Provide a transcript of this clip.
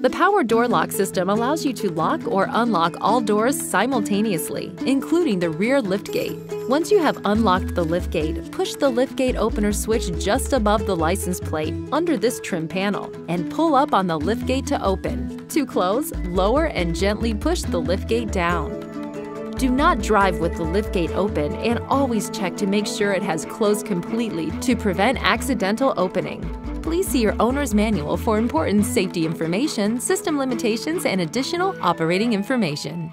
The power door lock system allows you to lock or unlock all doors simultaneously, including the rear liftgate. Once you have unlocked the liftgate, push the liftgate opener switch just above the license plate under this trim panel and pull up on the liftgate to open. To close, lower and gently push the liftgate down. Do not drive with the liftgate open and always check to make sure it has closed completely to prevent accidental opening. Please see your owner's manual for important safety information, system limitations, and additional operating information.